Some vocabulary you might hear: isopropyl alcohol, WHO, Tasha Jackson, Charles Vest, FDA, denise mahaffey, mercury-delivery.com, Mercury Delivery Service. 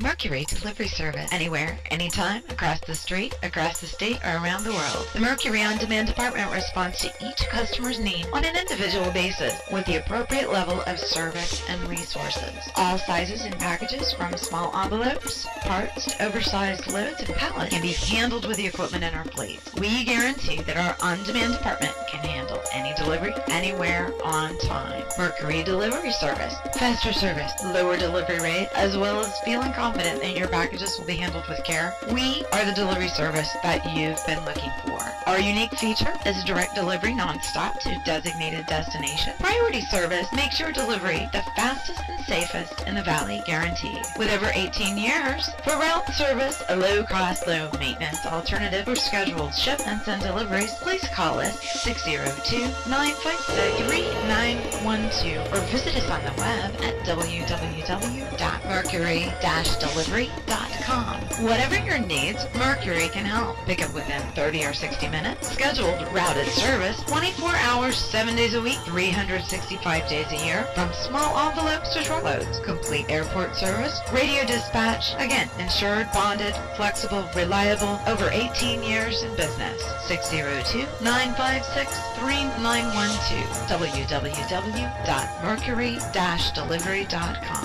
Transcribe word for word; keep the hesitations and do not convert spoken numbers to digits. Mercury Delivery Service. Anywhere, anytime, across the street, across the state, or around the world. The Mercury On Demand department responds to each customer's need on an individual basis with the appropriate level of service and resources. All sizes and packages, from small envelopes, parts, to oversized loads, and pallets, can be handled with the equipment in our fleet. We guarantee that our on-demand department can handle any delivery, anywhere, on time. Mercury Delivery Service. Faster service, lower delivery rate, as well as feeling confident that your packages will be handled with care. We are the delivery service that you've been looking for. Our unique feature is direct delivery nonstop to designated destination. Priority service makes your delivery the fastest and safest in the valley, guaranteed. With over eighteen years, for route service, a low-cost, low-maintenance alternative for scheduled shipments and deliveries, please call us six zero two, nine five six, three nine one two or visit us on the web at w w w dot mercury dash delivery dot com. Whatever your needs, Mercury can help. Pick up within thirty or sixty minutes. Scheduled routed service, twenty-four hours, seven days a week, three hundred sixty-five days a year, from small envelopes to truckloads. Complete airport service, radio dispatch, again, insured, bonded, flexible, reliable, over eighteen years in business. six zero two, nine five six, three nine one two, w w w dot mercury dash delivery dot com.